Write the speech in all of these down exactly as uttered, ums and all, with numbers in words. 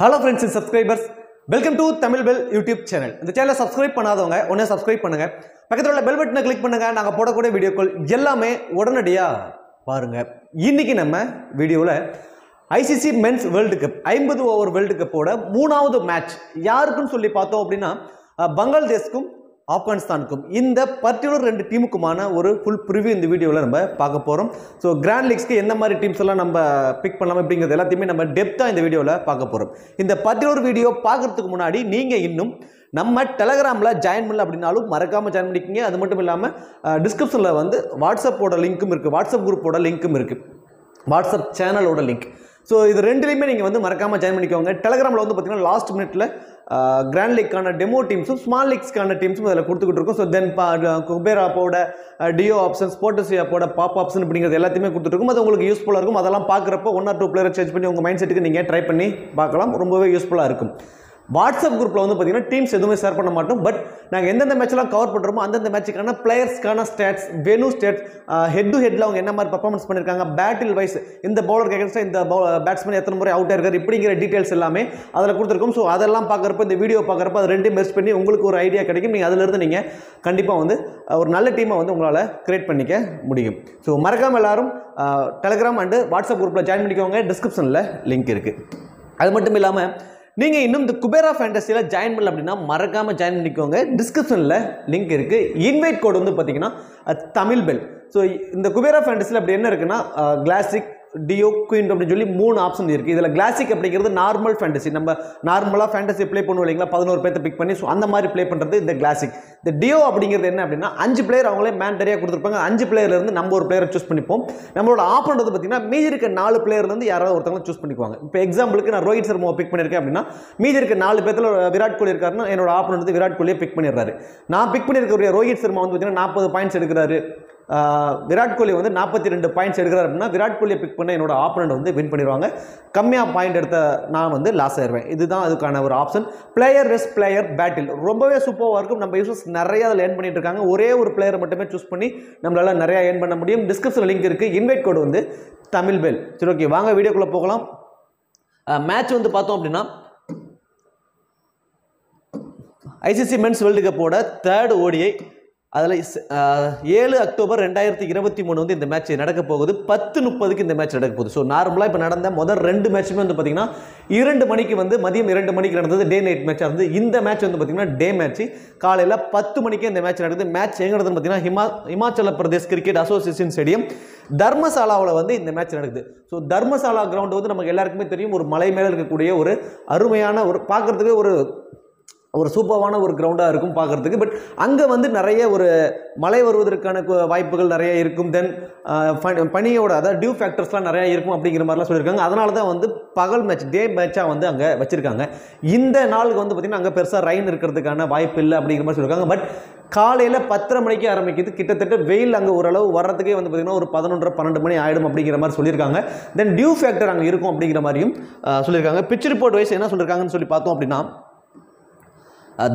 Hello friends and subscribers, welcome to Tamil Bell YouTube channel. If you subscribe to this channel, subscribe to this channel. Click on the bell button and click on the video. Today in this video, I C C Men's World Cup, fiftieth over World Cup, third match. Who told you about Bangladesh and Afghanistan? In this particular two teams, we will see a full preview in the video. So, Grand Leagues, we will pick the depth in the video. In this particular video, you will see நம்ம Telegramல join பண்ணல அப்படினாலும் மறக்காம join பண்ணிக்கங்க அது மட்டும் இல்லாம descriptionல வந்து WhatsApp ஓட லிங்க்கும் இருக்கு WhatsApp group ஓட லிங்க்கும் இருக்கு WhatsApp channel ஓட link சோ இது ரெண்டுலயுமே நீங்க வந்து மறக்காம join பண்ணிக்கோங்க Telegramல வந்து பாத்தீங்கன்னா last minute ல Grand League கான demo teams small leagues கான teams முதல்ல கொடுத்துக்கிட்டு இருக்கோம் சோ then Kubera போட Dio options Sportsia போட pop options அப்படிங்கறது எல்லாத்தையுமே கொடுத்துட்டு இருக்கோம் அது உங்களுக்கு யூஸ்புல்லா இருக்கும் அதெல்லாம் பார்க்கறப்ப one or two player change பண்ணி உங்க mindset-க்கு நீங்க ட்ரை பண்ணி பார்க்கலாம் ரொம்பவே யூஸ்புல்லா இருக்கும் WhatsApp group la vandu teams eduvume share panna mattom but naanga endha match la cover pandromo andha match kana players kana stats venue stats head to head la avanga enna mari performance panniranga battle wise indha bowler against indha batsman ethana murai out aayirkar ipdiingra details ellame adala kuduthirkom so adellam paakarappa indha video paakarappa adu rendu merge panni ungalku or idea kedaikum neenga adula irundhu neenga kandipa vandu or nalla team ah vandu ungala create pannika mudiyum so marakama ellarum Telegram and WhatsApp group la join panikonga description la link irukku adu mattum illama நீங்க இன்னும் இந்த Kubera ஃபேண்டஸில join பண்ணல அப்படினா மறக்காம join பண்ணிக்கோங்க டிஸ்கிரிப்ஷன்ல link இருக்கு invite code வந்து பாத்தீங்கன்னா தமிழ் பெல் சோ இந்த குபேரா ஃபேண்டஸில அப்படி என்ன இருக்குன்னா கிளாசிக் டியோ குயின் அப்படி சொல்லி மூணு ஆப்ஷன் இருக்கு இதல கிளாசிக் அப்படிங்கிறது நார்மல் ஃபேண்டஸி நம்ம நார்மலா ஃபேண்டஸி ப்ளே பண்ணுவீங்களா eleven பேர்த்த பிக் பண்ணி சோ அந்த மாதிரி ப்ளே பண்றது இந்த கிளாசிக் இந்த டியோ அப்படிங்கிறது என்ன அப்படினா five பிளேயர் அவங்களே மேண்டரியா கொடுத்திருப்பாங்க five பிளேயர்ல இருந்து நம்ம ஒரு பிளேயரை चूஸ் பண்ணிப்போம் நம்மளோட ஆப்பனன்ட் பாத்தீங்கன்னா மீதி இருக்க four பிளேயர்ல இருந்து யாராவது ஒருத்தங்கள चूஸ் பண்ணிக்குவாங்க இப்போ எக்ஸாம்பிளுக்கு நான் ரோஹித் சர்மாவை பிக் பண்ணிருக்கேன் அப்படினா மீதி இருக்க four பேர்த்துல விராட் கோலி இருக்காருன்னா என்னோட ஆப்பனன்ட் வந்து விராட் கோலியை பிக் பண்ணிடுறாரு நான் பிக் பண்ணிருக்கிற ரோஹித் சர்மா வந்து பாத்தீங்கன்னா forty பாயிண்ட்ஸ் எடுக்குறாரு Virat Kohli வந்து forty-two பாயிண்ட்ஸ் எடுக்கறாரு அப்படினா விராட் கோலியை பிக் பண்ண என்னோட ஆப்பனன்ட் வந்து வின் பண்ணிடுவாங்க கம்மியா பாயிண்ட் எடுத்த நான் வந்து லாஸ் ஆயிருவேன் இதுதான் அதுக்கான ஒரு ஆப்ஷன் பிளேயர் வெஸ் பிளேயர் பேட்டில் ரொம்பவே சூப்பரா இருக்கும் நம்ம யூசர்ஸ் நிறைய அத லேர்ன் பண்ணிட்டு இருக்காங்க ஒரே ஒரு பிளேயரை மட்டுமே சூஸ் பண்ணி நம்மளால நிறைய ஏர்ன் பண்ண முடியும் டிஸ்கிரிப்ஷன்ல லிங்க் இருக்கு இன்வைட் கோட் வந்து தமிழ் பெல் சரி ஓகே வாங்க வீடியோக்குள்ள போகலாம் மேட்ச் வந்து பார்த்தோம் அப்படினா I C C Men's World Cup ஓட third O D I அதிலே seven அக்டோபர் இரண்டாயிரத்து இருபத்தி மூன்று வந்து இந்த match நடக்க போகுது ten முப்பது க்கு இந்த match நடக்க போகுது சோ நார்மலா இப்ப நடந்த முதல் ரெண்டு matchமே வந்து பாத்தீங்கன்னா two மணிக்கு வந்து மதியம் two மணிக்கு நடந்தது டே நைட் மேட்ச் அது இந்த match வந்து பாத்தீங்கன்னா டே மேட்ச் காலையில ten மணிக்கு இந்த match நடக்குது match எங்க நடக்குதுன்னு பாத்தீங்கன்னா Himachal Pradesh cricket association stadium தர்மசாலாவுல வந்து இந்த match நடக்குது சோ தர்மசாலா கிரவுண்ட் வந்து நமக்கு எல்லாருக்குமே தெரியும் ஒரு மலை மேல இருக்க கூடிய ஒரு அருமையான ஒரு பார்க்கிறதுக்கு ஒரு ஒரு சூப்பரான ஒரு கிரவுண்டா இருக்கும் பாக்கிறதுக்கு பட் அங்க வந்து நிறைய ஒரு மலை வருவதற்கான வாய்ப்புகள் நிறைய இருக்கும் தென் பனியோட அத டியூ ஃபேக்டர்ஸ்லாம் நிறைய இருக்கும் அப்படிங்கிற மாதிரிலாம் சொல்லிருக்காங்க அதனால தான் வந்து பகல் மேட்ச் டே மேட்சா வந்து அங்க வச்சிருக்காங்க இந்த நாளுக்கு வந்து பாத்தீங்கன்னா அங்க பெருசா ரெயின் இருக்குிறதுக்கான வாய்ப்பு இல்ல அப்படிங்கிற மாதிரி சொல்லிருக்காங்க பட் காலையில ten மணிக்கு ஆரம்பிக்குது கிட்டத்தட்ட வெயில் அங்க ஓரளவு வரதுக்கே வந்து பாத்தீங்கன்னா ஒரு eleven twelve மணி ஆயிடும் அப்படிங்கிற மாதிரி சொல்லிருக்காங்க தென் டியூ ஃபேக்டர் அங்க இருக்கும் அப்படிங்கிற மாதிரியும் சொல்லிருக்காங்க பிட்ச் ரிப்போர்ட் வைஸ் என்ன சொல்லிருக்காங்கன்னு சொல்லி பார்த்தோம் அப்படினா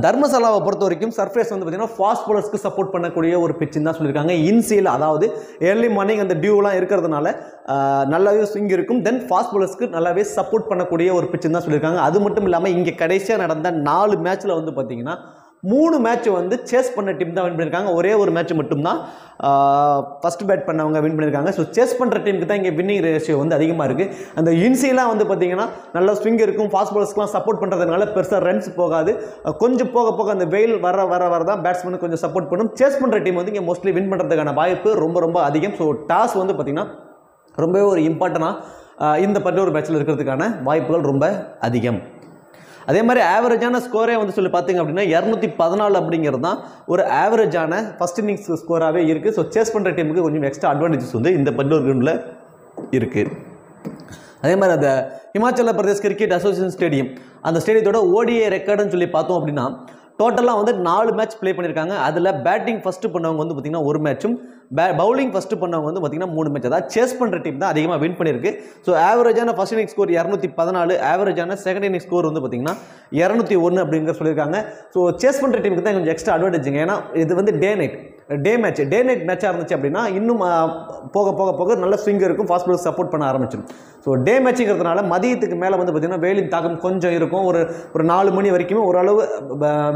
தர்மசாலாவை பொறுத்த வரைக்கும் சர்ஃபேஸ் வந்து பாத்தீங்கன்னா ஃபாஸ்ட் bowlers-க்கு சப்போர்ட் பண்ணக்கூடிய ஒரு pitch-ன்னு தான் சொல்லிருக்காங்க இன்சீல் அதாவது early morning அந்த டியூலாம் இருக்குிறதுனால நல்லாவே ஸ்விங் இருக்கும் தென் ஃபாஸ்ட் bowlers-க்கு நல்லாவே சப்போர்ட் பண்ணக்கூடிய ஒரு pitch-ன்னு தான் சொல்லிருக்காங்க அது மட்டும் இல்லாம இங்க கடைசியா நடந்த நாலு மேட்ச்ல வந்து பாத்தீங்கன்னா மூணு மேட்ச் வந்து chase பண்ண டீம் தான் வின் பண்ணிருக்காங்க ஒரே ஒரு மேட்ச் மட்டும் தான் ஃபர்ஸ்ட் பேட் பண்ணவங்க வின் பண்ணிருக்காங்க சோ chase பண்ற டீமுக்கு தான் இங்க winning ratio வந்து அதிகமா இருக்கு அந்த இன்சிலாம் வந்து பாத்தீங்கன்னா நல்ல ஸ்விங் இருக்கும் ஃபாஸ்ட் bowlers-க்குலாம் சப்போர்ட் பண்றதனால பெருசா ரன்ஸ் போகாது கொஞ்சம் போக போக அந்த வெயில் வர வர வர தான் பேட்ஸ்மேன் கொஞ்சம் சப்போர்ட் பண்ணும் chase பண்ற டீம் வந்து இங்க மோஸ்ட்லி வின் பண்றதுக்கான வாய்ப்பு ரொம்ப ரொம்ப அதிகம் சோ டாஸ் வந்து பாத்தீங்கன்னா ரொம்பவே ஒரு இம்பார்ட்டனா இந்த பர்டிகுலர் மேட்ச்ல இருக்குிறதுக்கான வாய்ப்புகள் ரொம்ப அதிகம் அதே மாதிரி एवरेजான ஸ்கோரே வந்து சொல்லி பாத்தீங்க அப்படினா two fourteen அப்படிங்கிறது தான் ஒரு एवरेजான ஃபர்ஸ்ட் இன்னிங்ஸ் ஸ்கோராவே இருக்கு சோ சேஸ் பண்ற டீமுக்கு கொஞ்சம் எக்ஸ்ட்ரா அட்வான்டேஜஸ் வந்து இந்த பர்டிகுலர் கிரவுண்ட்ல இருக்கு அதே மாதிரி அந்த Himachal Pradesh cricket association stadium அந்த ஸ்டேடியத்தோட O D I ரெக்கார்ட்னு சொல்லி பார்த்தோம் அப்படினா டோட்டலா வந்து four மேட்ச் ப்ளே பண்ணிருக்காங்க அதுல பேட்டிங் ஃபர்ஸ்ட் பண்ணவங்க வந்து பாத்தீங்கன்னா ஒரு மேட்சும் பவுலிங் ஃபர்ஸ்ட் பண்ணவங்க வந்து பாத்தீங்கன்னா மூணு மேட்ச் அதாவது சேஸ் பண்ற டீம் தான் அதிகமாக வின் பண்ணிருக்கு சோ एवरेजான first innings score two fourteen एवरेजான செகண்ட் இன்னிங்ஸ் ஸ்கோர் வந்து பாத்தீங்கன்னா two oh one அப்படிங்கற சொல்லிருக்காங்க சோ சேஸ் பண்ற டீமுக்கு தான் கொஞ்சம் எக்ஸ்ட்ரா அட்வான்டேஜ் ஏன்னா இது வந்து day night day match, day night match arundichu appadina innum poga poga poga nalla swing irukum fast bowlers support panna aarambichirum so day match ingradanaala madiyattukku mela vandu pathina veilin taakam konjam irukum or or four mani varaikum oralav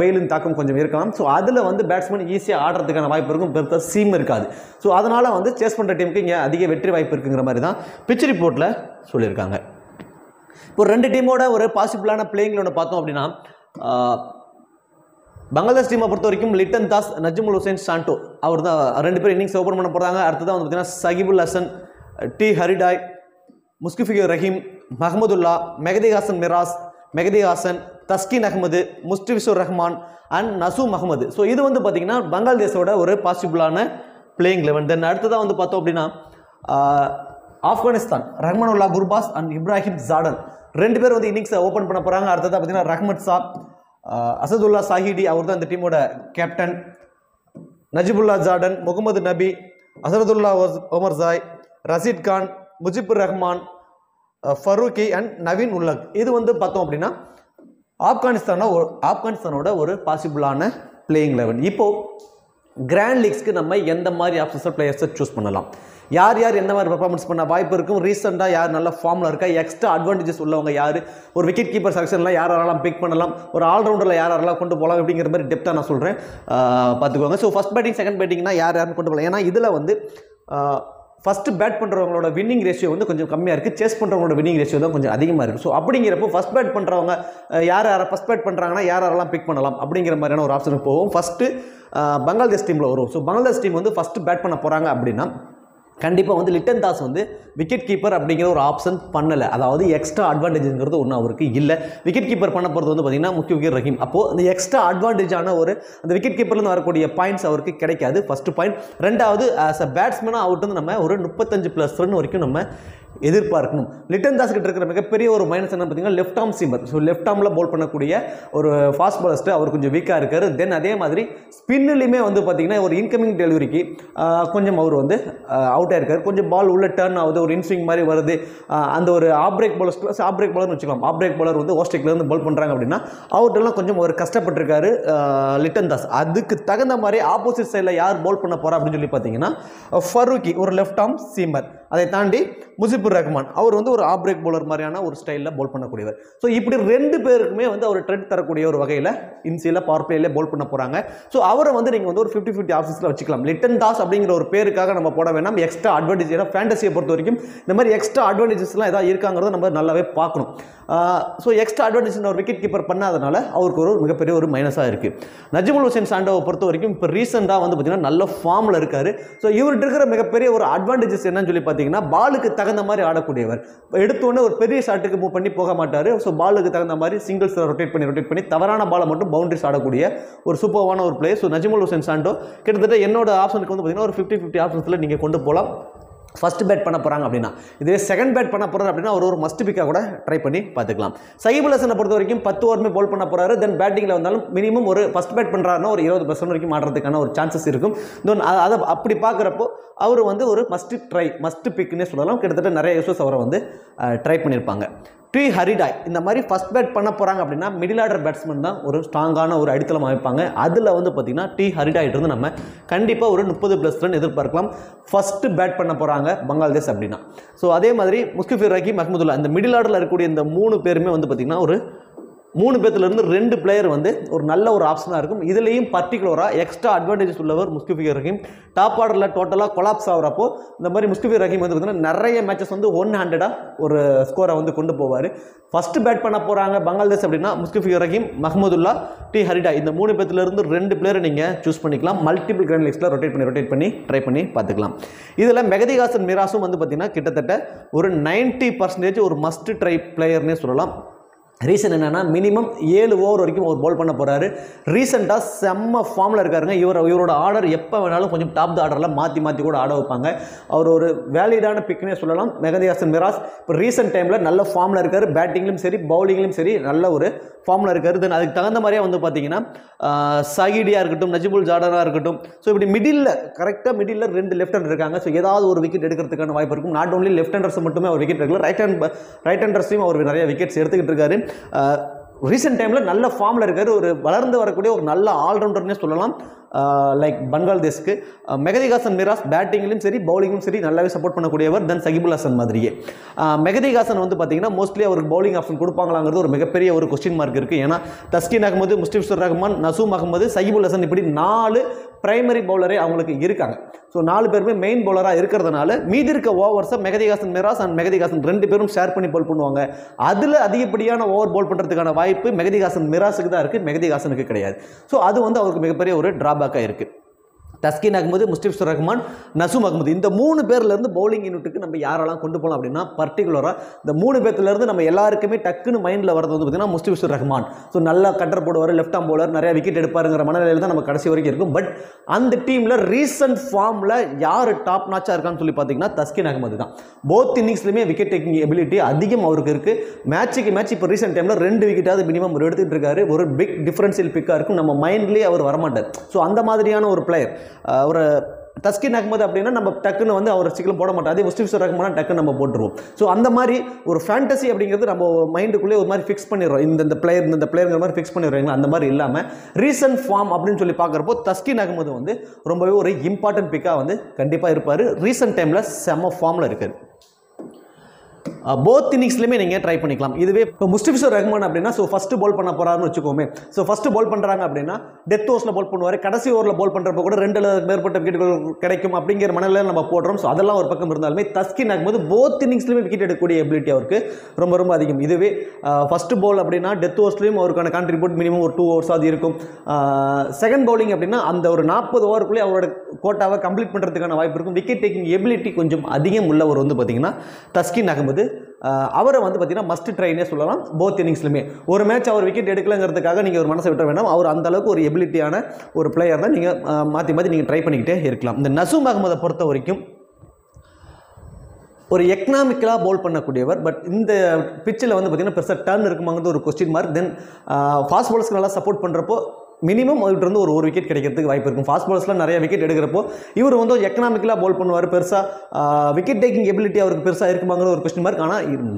veilin taakam konjam irukkalam so adula vandu batsman easy ah aadradhukana vaaipu irukum pertha seam irukadu so adanal vandu chase pandra team ku inga adhiga vetri vaaipu irukkuingra mari dhaan pitch report la solirukanga இப்போ ரெண்டு டீமோட ஒரு பாசிபிளான playing லெவனை பார்த்தோம் அப்படின்னா பங்களாதேஷ் டீமை பொறுத்த வரைக்கும் லிட்டன் தாஸ் நஜ்முல் ஹொசைன் சாண்டோ அவர் தான் ரெண்டு பேரும் இன்னிங்ஸ் ஓப்பன் பண்ண போகிறாங்க அடுத்ததான் வந்து பார்த்தீங்கன்னா Shakib Al Hasan T Hridoy Mushfiqur Rahim Mahmudullah Mehidy Hasan Miraz Mehidy Hasan Taskin Ahmed Mustafizur Rahman and Nasum Ahmed so இது வந்து பார்த்தீங்கன்னா பங்களாதேஷோட ஒரு பாசிபிளான பிளேயிங் லெவன் தென் அடுத்ததான் வந்து பார்த்தோம் அப்படின்னா ஆப்கானிஸ்தான் ரஹ்மானுல்லா குர்பாஸ் அண்ட் இப்ராஹிம் ஜார்டன் ரெண்டு பேர் வந்து இன்னிங்ஸை ஓப்பன் பண்ண போகிறாங்க அடுத்ததாக பார்த்தீங்கன்னா ரஹ்மத் சா அசதுல்லா சாஹிடி அவர் தான் இந்த டீமோட captain Najibullah Zadran Mohammad Nabi Azmatullah Omarzai Rashid Khan Mujeeb Ur Rahman Farooqi and Naveen ul Haq இது வந்து பார்த்தோம் அப்படின்னா ஆப்கானிஸ்தானோ ஆப்கானிஸ்தானோட ஒரு பாசிபிளான பிளேயிங் லெவன் இப்போது கிராண்ட் லீக்ஸ்க்கு நம்ம எந்த மாதிரி ஆப்ஷன்ஸில் பிளேயர்ஸை சூஸ் பண்ணலாம் யார் யார் எந்த மாதிரி பர்ஃபார்மன்ஸ் பண்ண வாய்ப்பு இருக்கும் ரீசெண்டாக யார் நல்ல ஃபார்மில் இருக்கா எக்ஸ்ட்ரா அட்வான்டேஜஸ் உள்ளவங்க யார் ஒரு விக்கெட் கீப்பர் செலெக்ஷன்லாம் யார் யாரெல்லாம் பிக் பண்ணலாம் ஒரு ஆல்ரவுண்டரில் யார் யாரெல்லாம் கொண்டு போகலாம் அப்படிங்கிற மாதிரி டெப்த்தாக நான் சொல்கிறேன் பார்த்துக்கோங்க ஸோ ஃபஸ்ட் பேட்டிங் செகண்ட் பேட்டிங்னா யார் யாருன்னு கொண்டு போகலாம் ஏன்னா இதில் வந்து ஃபஸ்ட்டு பேட் பண்ணுறவங்களோட வின்னிங் ரேஷியோ வந்து கொஞ்சம் கம்மியாக இருக்குது சேஸ் பண்ணுறவங்களோட வின்னிங் ரேஷியோ தான் கொஞ்சம் அதிகமாக இருக்குது ஸோ அப்படிங்கிறப்போ ஃபஸ்ட் பேட் பண்ணுறவங்க யார் யாரை ஃபஸ்ட் பேட் பண்ணுறாங்கன்னா யார் யாரெல்லாம் பிக் பண்ணலாம் அப்படிங்கிற மாதிரியான ஒரு ஆப்ஷனுக்கு போவோம் ஃபஸ்ட்டு பங்களாதேஷ் டீமில் வரும் ஸோ பங்களாதேஷ் டீம் வந்து ஃபஸ்ட்டு பேட் பண்ண போகிறாங்க அப்படின்னா கண்டிப்பாக வந்து லிட்டன் தாஸ் வந்து விக்கெட் கீப்பர் அப்படிங்கிற ஒரு ஆப்ஷன் பண்ணலை அதாவது எக்ஸ்ட்ரா அட்வான்டேஜுங்கிறது ஒன்றும் அவருக்கு இல்லை விக்கெட் கீப்பர் பண்ண போகிறது வந்து பார்த்திங்கன்னா முஷஃபிகுர் ரஹீம் அப்போது அந்த எக்ஸ்ட்ரா அட்வான்டேஜான ஒரு அந்த விக்கெட் கீப்பர்லேருந்து வரக்கூடிய பாயிண்ட்ஸ் அவருக்கு கிடைக்காது ஃபஸ்ட்டு பாயிண்ட் ரெண்டாவது ஆஸ் அ பேட்ஸ்மேனாக அவர்கிட்ட வந்து நம்ம ஒரு முப்பத்தஞ்சு ப்ளஸ் ரன் வரைக்கும் நம்ம எதிர்பார்க்கணும் லிட்டன் தாஸ் கிட்ட இருக்கிற மிகப்பெரிய ஒரு மைனஸ் என்ன பார்த்தீங்கன்னா left arm seamer so left ஆர்மில் போல் பண்ணக்கூடிய ஒரு ஃபாஸ்ட் பாலர்ஸ்ட்டு அவர் கொஞ்சம் வீக்காக இருக்கார் தென் அதே மாதிரி ஸ்பின்னுலையுமே வந்து பார்த்திங்கன்னா ஒரு இன்கமிங் டெலிவரிக்கு கொஞ்சம் அவர் வந்து அவுட் ஆகிருக்காரு கொஞ்சம் பால் உள்ள டர்ன் ஆகுது ஒரு இன்ஸ்விங் மாதிரி வருது அந்த ஒரு off break bowlers plus off break பாலர்னு வச்சுக்கலாம் ஆஃப் பிரேக் பாலர் வந்து ஓஸ்டேக்லேருந்து பால் பண்ணுறாங்க அப்படின்னா அவர்கிட்டலாம் கொஞ்சம் ஒரு கஷ்டப்பட்டிருக்காரு லிட்டன் தாஸ் அதுக்கு தகுந்த மாதிரி ஆப்போசிட் சைடில் யார் பால் பண்ண போகிறா அப்படின்னு சொல்லி பார்த்தீங்கன்னா ஃபரூக்கி ஒரு லெஃப்ட் ஆர்ம் சீமர் அதை தாண்டி முஷஃபிகுர் ரஹ்மான் அவர் வந்து ஒரு ஆஃப் பிரேக் பவுலர் மாதிரியான ஒரு ஸ்டைலில் பவுல் பண்ணக்கூடியவர் ஸோ இப்படி ரெண்டு பேருக்குமே வந்து அவர் ட்ரெட் தரக்கூடிய ஒரு வகையில் இன்சியில் பவர் பிளேயில் பவுல் பண்ண போகிறாங்க ஸோ அவரை வந்து நீங்கள் வந்து ஒரு ஃபிஃப்டி ஃபிஃப்டி ஆஃபீஸில் வச்சுக்கலாம் லிட்டன் தாஸ் அப்படிங்கிற ஒரு பேருக்காக நம்ம போட வேண்டாம் எக்ஸ்ட்ரா அட்வான்டேஜ் ஏன்னா ஃபேண்டஸியை பொறுத்த வரைக்கும் இந்த மாதிரி எக்ஸ்ட்ரா அட்வான்டேஜஸ்லாம் எதாவது இருக்காங்கிறத நம்ம நல்லாவே பார்க்கணும் ஸோ எக்ஸ்ட்ரா அட்வான்டேஜ் ஒரு விக்கெட் கீப்பர் பண்ணாதனால அவருக்கு ஒரு மிகப்பெரிய ஒரு மைனஸாக இருக்குது நஜ்முல் ஹொசைன் சாண்டோவை பொறுத்த வரைக்கும் இப்போ ரீசெண்டாக வந்து பார்த்திங்கன்னா நல்ல ஃபார்மில் இருக்கார் ஸோ இவர்கிட்ட இருக்கிற மிகப்பெரிய ஒரு அட்வான்டேஜஸ் என்னன்னு சொல்லி பார்த்தீங்கன்னா பாலுக்கு தகுந்த மாதிரி ஆடக்கூடியவர் எடுத்தோடனே ஒரு பெரிய ஷாட்டுக்கு மூவ் பண்ணி போக மாட்டார் ஸோ பாலுக்கு தகுந்த மாதிரி சிங்கிள்ஸில் ரொட்டேட் பண்ணி ரொட்டேட் பண்ணி தவறான பாலை மட்டும் பவுண்டரிஸ் ஆடக்கூடிய ஒரு சூப்பரான ஒரு பிளேயர் ஸோ நஜ்முல் ஹொசைன் சாண்டோ கிட்டத்தட்ட என்னோட ஆப்ஷனுக்கு வந்து பார்த்திங்கன்னா ஒரு ஃபிஃப்டி ஃபிஃப்டி ஆப்ஷன்ஸில் நீங்கள் கொண்டு போகலாம் ஃபஸ்ட்டு பேட் பண்ண போகிறாங்க அப்படின்னா இதே செகண்ட் பேட் பண்ண போகிறார் அப்படின்னா ஒரு ஒரு மஸ்ட் பிக்காக கூட ட்ரை பண்ணி பார்த்துக்கலாம் ஷகீப் அல் ஹசனை பொறுத்த வரைக்கும் பத்து ஓவருமே போல் பண்ண போகிறாரு தென் பேட்டிங்கில் வந்தாலும் மினிமம் ஒரு ஃபஸ்ட் பேட் பண்ணுறாருன்னா ஒரு இருபது பர்சன்ட் வரைக்கும் ஆடுறதுக்கான ஒரு சான்சஸ் இருக்கும் தென் அதை அப்படி பார்க்குறப்போ அவர் வந்து ஒரு மஸ்ட் ட்ரை மஸ்ட் பிக்னே சொல்லலாம் கிட்டத்தட்ட நிறைய யூசர்ஸ் அவரை வந்து ட்ரை பண்ணியிருப்பாங்க டி ஹரிடாய் இந்த மாதிரி ஃபஸ்ட் பேட் பண்ண போகிறாங்க அப்படின்னா மிடில் ஆர்டர் பேட்ஸ்மேன் தான் ஒரு ஸ்ட்ராங்கான ஒரு அடித்தளம் அமைப்பாங்க அதில் வந்து பார்த்திங்கன்னா டி ஹரிடாயிட்டிருந்து நம்ம கண்டிப்பாக ஒரு முப்பது ப்ளஸ் ரன் எதிர்பார்க்கலாம் ஃபஸ்ட்டு பேட் பண்ண போகிறாங்க பங்களாதேஷ் அப்படின்னா ஸோ அதே மாதிரி முஸ்தஃபிகுர் ரஹீம் மஹ்முதுல்லா இந்த மிடில் ஆர்டரில் இருக்கக்கூடிய இந்த மூணு பேருமே வந்து பார்த்திங்கன்னா ஒரு மூணு பேர்த்துலேருந்து ரெண்டு பிளேயர் வந்து ஒரு நல்ல ஒரு ஆப்ஷனாக இருக்கும் இதுலேயும் பர்டிகுலராக எக்ஸ்ட்ரா அட்வான்டேஜஸ் உள்ளவர் முஸ்தஃபிகுர் ரஹீம் டாப் ஆர்டரில் டோட்டலாக கொலாப்ஸ் ஆகிறப்போ இந்த மாதிரி முஸ்தஃபிகுர் ரஹீம் வந்து பார்த்திங்கன்னா நிறைய மேட்சஸ் வந்து ஒன் ஹண்ட்ரடாக ஒரு ஸ்கோரை வந்து கொண்டு போவார் ஃபஸ்ட்டு பேட் பண்ண போகிறாங்க பங்களாதேஷ் அப்படின்னா முஸ்தஃபிகுர் ரஹீம் மஹ்முதுல்லா டி ஹரிடா இந்த மூணு பேர்த்துலேருந்து ரெண்டு பிளேயரை நீங்கள் சூஸ் பண்ணிக்கலாம் மல்டிபிள் கிராண்ட் லீக்ஸில் ரொட்டேட் பண்ணி ரொட்டேட் பண்ணி ட்ரை பண்ணி பார்த்துக்கலாம் இதில் மெஹதி ஹாசன் மிராஸும் வந்து பார்த்திங்கன்னா கிட்டத்தட்ட ஒரு நைன்ட்டி பர்சன்டேஜ் ஒரு மஸ்ட் ட்ரை பிளேயர்னே சொல்லலாம் ரீசன் என்னென்னா மினிமம் ஏழு ஓவர் வரைக்கும் அவர் பால் பண்ண போகிறாரு ரீசெண்டாக செம்ம ஃபார்மில் இருக்காருங்க இவர் இவரோட ஆர்டர் எப்போ வேணாலும் கொஞ்சம் டாப் த ஆர்டரில் மாற்றி மாற்றி கூட ஆட வைப்பாங்க அவர் ஒரு வேலிடான பிக்னே சொல்லலாம் மெஹதி ஹாசன் மிராஸ் இப்போ ரீசெண்ட் டைமில் நல்ல ஃபார்மில் இருக்கார் பேட்டிங்லையும் சரி பவுலிங்லையும் சரி நல்ல ஒரு ஃபார்மில் இருக்கார் தென் அதுக்கு தகுந்த மாதிரியாக வந்து பார்த்திங்கன்னா சாகிடியாக இருக்கட்டும் நஜிபுல் ஜார்டனாக இருக்கட்டும் ஸோ இப்படி மிடில் கரெக்டாக மிடில் ரெண்டு லெஃப்ட் ஹேண்டர் இருக்காங்க ஸோ ஏதாவது ஒரு விக்கெட் எடுக்கிறதுக்கான வாய்ப்பு இருக்கும் நாட் ஓன்லி லெஃப்ட் ஹேண்டர்ஸ் மட்டுமே அவர் விக்கெட் எடுக்கல ரைட் ஹேண்ட் ரைட் ஹேண்டர்ஸையும் அவர் நிறைய விக்கெட்ஸ் எடுத்துக்கிட்டு இருக்காரு recent time la nalla form la irukkaru oru valarndu varakudiya oru nalla all rounder nu sollalam like Bangladesh ku Mehidy Hasan Miraz batting ilum seri bowling ilum seri nallave support pannakudiyavar than Shakib Al Hasan madriye Mehidy Hasan vandu pathina mostly avarku bowling option kodupangalaangradhu oru megaperiya oru question mark irukku ena Taskin Ahmed Mustafizur Rahman Nasum Ahmed Shakib Al Hasan ipdi four primary bowler avangalukku irukanga so four perume main bowler ah irukkiradanaala மீதி இருக்க overs Mehidy Hasan Miraz and Mehidy Hasan ரெண்டு பேரும் share பண்ணி பால் பண்ணுவாங்க அதுல அதிகப்படியான over பால் பண்றதுக்கான வாய்ப்பு Mehidy Hasan Miraz க்கு தான் இருக்கு Mehidy Hasan க்கு கிடையாது சோ அது வந்து அவருக்கு மிகப்பெரிய ஒரு டிராபேக்கா இருக்கு Taskin Ahmed, Mustafizur Rahman, Nasum Ahmed. இந்த மூணு பேர்ல இருந்து bowling unitக்கு நம்ம யாரெல்லாம் கொண்டு போலாம் அப்படினா particular-ஆ இந்த மூணு பேர்ல இருந்து நம்ம எல்லாருக்குமே டக்குனு மைண்ட்ல வரது வந்து பார்த்தீங்கன்னா Mustafizur Rahman. சோ நல்லா கட்டர் போடுவார், லெஃப்ட் ஆர்ம் bowler, நிறைய விக்கெட் எடுப்பாருங்கற மனநிலையில தான் நம்ம கடைசி வரைக்கும் இருக்கும். பட் அந்த டீம்ல recent formல யார் டாப் நாச்சா இருக்கான்னு சொல்லி பாத்தீங்கன்னா Taskin Ahmed தான். Both innings-லயுமே wicket taking ability அதிகம் அவருக்கு இருக்கு. மேட்ச்க்கு மேட்ச் இப்ப recent time-ல ரெண்டு விக்கெட்டாவது மினிமம் ஒரு எடுத்துட்டு இருக்காரு. ஒரு big differential pick-ஆ இருக்கும். நம்ம மைண்ட்லயே அவர் வர மாட்டார். சோ அந்த மாதிரியான ஒரு player ஒரு Taskin Ahmed அப்படினா நம்ம டக்குன்னு வந்து அவர் சிக்கல் போட மாட்டாரு. அதே Mustafizur Rahman டக்கு நம்ம போட்டுருவோம். சோ அந்த மாதிரி ஒரு ஃபேண்டசி அப்படிங்கிறது நம்ம மைண்டுக்குள்ளே ஒரு மாதிரி ஃபிக்ஸ் பண்ணிரோம். இந்த இந்த பிளேயர் இந்த பிளேயர்ங்கற மாதிரி ஃபிக்ஸ் பண்ணிரோம். அந்த மாதிரி இல்லாம ரீசன்ட் ஃபார்ம் அப்படினு சொல்லி பார்க்கறப்போ Taskin Ahmed வந்து ரொம்பவே ஒரு இம்பார்ட்டன்ட் பிக்கா வந்து கண்டிப்பா இருப்பாரு. ரீசன்ட் டைம்ல செம ஃபார்ம்ல இருக்காரு. Both innings leme neenga try panikalam iduve Mustafizur Rahman appadina so first ball panna porarnu vechukome so first ball pandranga appadina death overs la ball pannuvaru kadasi over la ball pandrappa kuda rendu la merpatta wicket kedaikum appinga manalai nama podrom so adella or pakkam irundhalume Taskin Ahmed both innings leme wicket edukudi ability avarku romba romba adhigam iduve first ball appadina death overs leme avarukana contribute minimum or two overs adu irukum second bowling appadina and or forty over kulle avaroda quota va complete pandradhukana vaayippu irukum wicket taking ability konjam adhigam ulla oru undu pathina Taskin Ahmed அவரை வந்து பாத்தீங்கன்னா must ட்ரைனே சொல்லலாம் both இன்னிங்ஸ்லயே ஒரு match அவர் wicket எடுக்கலங்கிறதுக்காக நீங்க ஒரு மனசை விட்ட வேண்டாம் அவர் அந்த அளவுக்கு ஒரு எபிலிட்டியான ஒரு பிளேயர் தான் நீங்க மாத்தி மாத்தி நீங்க ட்ரை பண்ணிக்கிட்டே இருக்கலாம் இந்த நசூம் அகமதை பொறுத்த வரைக்கும் ஒரு எகனாமிக்கலா ball பண்ணக்கூடியவர் பட் இந்த பிட்ச்ல வந்து பாத்தீங்கன்னா பெருசா டர்ன் இருக்குமாங்கிறது ஒரு क्वेश्चन மார்க் தென் ஃபாஸ்ட் bowlers-க்கு நல்லா சப்போர்ட் பண்றப்போ minimum அவர்ட்ட இருந்து ஒரு ஒரு விக்கெட் கிடைக்கிறதுக்கு வாய்ப்பு இருக்கும் ஃபாஸ்ட் bowlers-ல நிறைய விக்கெட் எடுக்கறப்போ இவர் வந்து எகனாமிக்கலா ball பண்ணுவார் பெருசா விக்கெட் டேக்கிங் எபிலிட்டி அவருக்கு பெருசா இருக்குமாங்கற ஒரு क्वेश्चन மார்க் ஆனா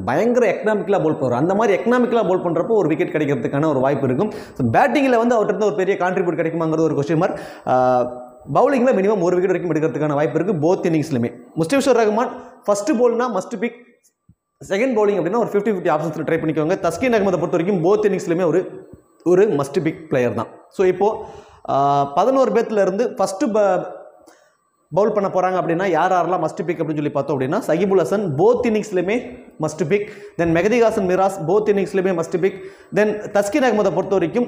பயங்கர எகனாமிக்கலா ball பண்றார் அந்த மாதிரி எகனாமிக்கலா ball பண்றப்போ ஒரு விக்கெட் கிடைக்கிறதுக்கான ஒரு வாய்ப்பு இருக்கும் சோ பேட்டிங்ல வந்து அவர்ட்ட இருந்து ஒரு பெரிய கான்ட்ரிபியூட் கிடைக்குமாங்கற ஒரு क्वेश्चन மார்க் bowling-ல minimum ஒரு விக்கெட் வரைக்கும் எடுக்கிறதுக்கான வாய்ப்பு இருக்கு both innings-லயே Mustafizur Rahman first ball-னா must pick second bowling அப்படினா ஒரு fifty fifty options-ல ட்ரை பண்ணிக்கோங்க Taskin Ahmed பொறுத்த வரைக்கும் both innings-லயே ஒரு ஒரு மஸ்ட் பிக் பிளேயர் தான் சோ இப்போ eleven பேட்ல இருந்து ஃபர்ஸ்ட் பவுல் பண்ண போறாங்க அப்படினா யார் யாரெல்லாம் மஸ்ட் பிக் அப்படினு சொல்லி பார்த்தோம் அப்படினா Shakib Al Hasan both innings-லயுமே must pick then Mehidy Hasan Miraz both innings-லயுமே must pick then Taskin Ahmed பொறுத்தவரைக்கும்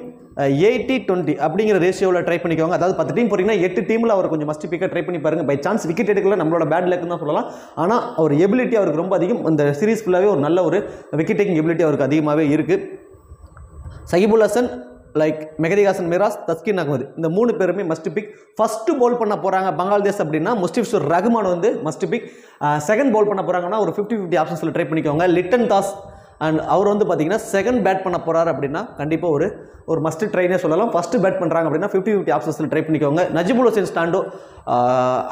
eighty twenty அப்படிங்கற ரேஷியோல ட்ரை பண்ணிக்கோங்க அதாவது ten டீம் போறீங்கன்னா எட்டு டீம்ல அவர் கொஞ்சம் மஸ்ட் பிக்க ட்ரை பண்ணி பாருங்க பை சான்ஸ் விக்கெட் எடுக்கல நம்மளோட பேட் லக்னு தான் சொல்லலாம் ஆனா அவர் எபிலிட்டி அவருக்கு ரொம்ப அதிகம் அந்த சீரிஸ் ஃபுல்லாவே ஒரு நல்ல ஒரு விக்கெட் டேக்கிங் எபிலிட்டி அவருக்கு அதிகமாவே இருக்கு Shakib Al Hasan like Mehidy Hasan Miraz Taskin Ahmed இந்த மூணு பேருமே must pick first ball பண்ண போறாங்க பங்களாதேஷ் அப்படினா Mustafizur Rahman வந்து must pick second ball பண்ண போறாங்கன்னா ஒரு fifty fifty options-ல ட்ரை பண்ணிக்கோங்க Litton Das and அவர் வந்து பாத்தீங்கன்னா செகண்ட் பேட் பண்ண போறாரு அப்படினா கண்டிப்பா ஒரு ஒரு must try-னே சொல்லலாம் first பேட் பண்றாங்க அப்படினா fifty fifty options-ல ட்ரை பண்ணிக்கோங்க Najmul Hossain Shanto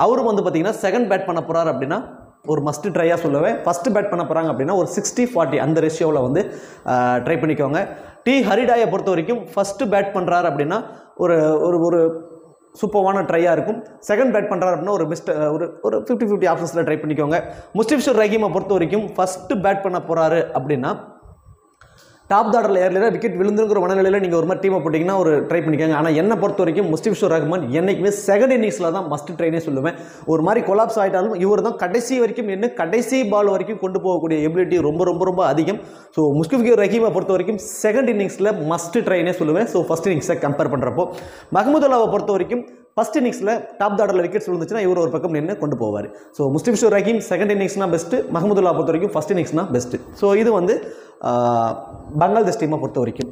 அவரும் வந்து பாத்தீங்கன்னா செகண்ட் பேட் பண்ண போறாரு அப்படினா ஒரு must try-ஆ சொல்லுவே first பேட் பண்ண போறாங்க அப்படினா ஒரு sixty forty அந்த ரேஷியோல வந்து ட்ரை பண்ணிக்கோங்க Towhid Hridoy பொறுத்த வரைக்கும் first bat பண்றார் அப்படினா ஒரு ஒரு ஒரு சூப்பரான ட்ரையா இருக்கும் செகண்ட் பேட் பண்றார் அப்படினா ஒரு பெஸ்ட் ஒரு ஒரு fifty fifty ஆப்ஷன்ஸ்ல ட்ரை பண்ணிக்கோங்க Mustafizur Rahim பொறுத்த வரைக்கும் first bat பண்ண போறாரு அப்படினா டாப் ஆர்டர்ல ஏர்லயே விக்கெட் விழுந்துங்கற மனநிலையில நீங்க ஒரு மாதிரி டீமை போட்டீங்கன்னா ஒரு ட்ரை பண்ணிக்கங்க ஆனா என்ன பொறுத்த வரைக்கும் Mustafizur Rahman என்னைக்குமே செகண்ட் இன்னிங்ஸ்ல தான் மஸ்ட் ட்ரைனே சொல்லுவேன் ஒரு மாதிரி கொலாப்ஸ் ஆயிட்டாலும் இவர்தான் கடைசி வரைக்கும் என்ன கடைசி பால் வரைக்கும் கொண்டு போகக்கூடிய எபிலிட்டி ரொம்ப ரொம்ப ரொம்ப அதிகம் சோ Mustafizur Rahim பொறுத்த வரைக்கும் செகண்ட் இன்னிங்ஸ்ல மஸ்ட் ட்ரைனே சொல்லுவேன் சோ ஃபர்ஸ்ட் இன்னிங்ஸை கம்பேர் பண்றப்போ Mahmudullah பொறுத்த வரைக்கும் ஃபர்ஸ்ட் இன்னிங்ஸ்ல டாப் ஆர்டர்ல விக்கெட்ஸ் விழுந்துச்சுனா இவர் ஒரு பக்கம் நின்னு கொண்டு போவார் சோ Mustafizur Rahim செகண்ட் இன்னிங்ஸ்னா பெஸ்ட் Mahmudullah பொறுத்த வரைக்கும் ஃபர்ஸ்ட் இன்னிங்ஸ்னா பெஸ்ட் சோ இது வந்து பங்களாதேஷ் டீமை பொறுத்த வரைக்கும்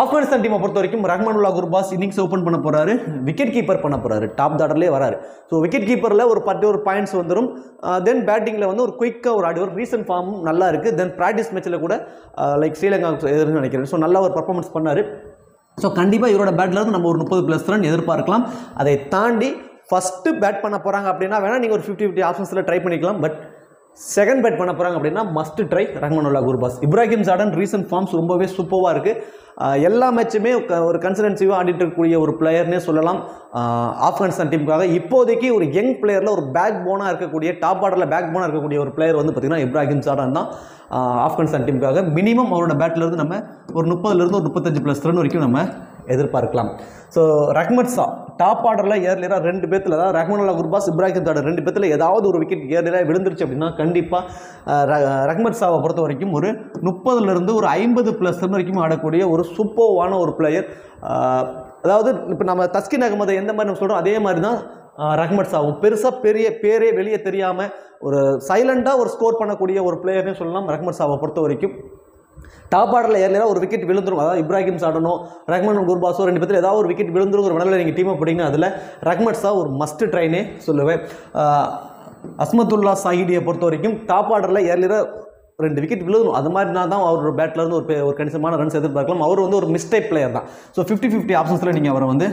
ஆப்கானிஸ்தான் டீமை பொறுத்த வரைக்கும் ரஹ்மானுல்லா குர்பாஸ் இன்னிங்ஸ் ஓபன் பண்ண போறாரு விக்கெட் கீப்பர் பண்ண போறாரு டாப் ஆர்டர்லயே வராரு சோ விக்கெட் கீப்பர்ல ஒரு பதினோரு பாயிண்ட்ஸ் வந்துரும் தென் பேட்டிங்ல வந்து ஒரு குயிக்கா ஒரு ஆடி ஒரு ரீசன்ட் ஃபார்ம் நல்லா இருக்கு தென் பிராக்டிஸ் மேட்ச்ல கூட லைக் ஸ்ரீலங்கா எதிர்ன்னு நினைக்கிறேன் சோ நல்ல ஒரு பெர்ஃபார்மன்ஸ் பண்ணாரு சோ கண்டிப்பா இவரோட பேட்ல இருந்து நம்ம ஒரு முப்பது பிளஸ் ரன் எதிர்பார்க்கலாம் அதை தாண்டி ஃபர்ஸ்ட் பேட் பண்ண போறாங்க அப்படினா வேணா நீங்க ஒரு fifty fifty ஆப்ஷன்ஸ்ல ட்ரை பண்ணிக்கலாம் பட் Second bet பண்ண போறாங்க அப்படினா must try Rahmanullah Gurbaz. Ibrahim Zadran recent forms ரொம்பவே சூப்பர்வா இருக்கு. எல்லா மேட்சுமே ஒரு கன்சிஸ்டன்சியா ஆடிட்டு கூடிய ஒரு பிளேயர்னே சொல்லலாம். ஆப்கானிஸ்தான் டீமுக்காக இப்போதைக்கு ஒரு யங் பிளேயர்ல ஒரு பேக் போனா இருக்க கூடிய டாப் ஆர்டர்ல பேக் போனா இருக்க கூடிய ஒரு பிளேயர் வந்து பாத்தீங்கன்னா இப்ராஹிம் ஜார்டன் தான். ஆப்கானிஸ்தான் டீமுக்காக மினிமம் அவரோட பேட்ல இருந்து நம்ம ஒரு முப்பதுல இருந்து ஒரு முப்பத்தஞ்சு பிளஸ் ரன் வரைக்கும் நம்ம எதிர்பார்க்கலாம். சோ ரஹ்மத் சா டாப் ஆர்டர்ல ஏர்லியரா ரெண்டு பேத்துல தான் ரஹ்மானுல்லா குர்பாஸ் இப்ராஹிம் ஜார்டன் ரெண்டு பேத்துல ஏதாவது ஒரு விக்கெட் ஏர்லியரா விழுந்துருச்சு அப்படினா கண்டிப்பா ரஹ்மத் சாவை பொறுத்த வரைக்கும் ஒரு முப்பதுல இருந்து ஒரு ஐம்பது பிளஸ் ரன் வரைக்கும் ஆடக்கூடிய ஒரு சூப்பர்வான ஒரு பிளேயர். அதாவது இப்போ நம்ம தஸ்கின் அகமதை எந்த மாதிரி நம்ம சொல்றோம் அதே மாதிரி தான் ரஹ்மத் சாவும் பெருசா பெரிய பேரே வெளியே தெரியாம ஒரு சைலண்டா ஒரு ஸ்கோர் பண்ணக்கூடிய ஒரு பிளேயர்னு சொல்லலாம். ரஹ்மத் சாவை பொறுத்த வரைக்கும் டாப் ஆர்டரில் ஏர்லியராக ஒரு விக்கெட் விழுந்துடும். அதாவது இப்ராஹிம் சாடனோ ரஹ்மானுல்லா குர்பாஸோ ரெண்டு பேர் ஏதாவது ஒரு விக்கெட் விழுந்துடும் ஒரு விளையாட நீங்கள் டீமை போட்டிங்கன்னா அதில் ரஹ்மத் சா ஒரு மஸ்ட் ட்ரைனே சொல்லுவேன். அஸ்மத்துல்லா சாஹிடியை பொறுத்த வரைக்கும் டாப் ஆர்டரில் ஏர்லியராக ரெண்டு விக்கெட் விழுதுணும் அது மாதிரினா தான் அவரோட பேட்லேருந்து ஒரு ஒரு கணிசமான ரன்ஸ் எதிர்பார்க்கலாம். அவர் வந்து ஒரு மிஸ்டேக் பிளேயர் தான். ஸோ ஃபிஃப்டி ஃபிஃப்டி ஆப்ஷன்ஸில் நீங்கள் அவரை வந்து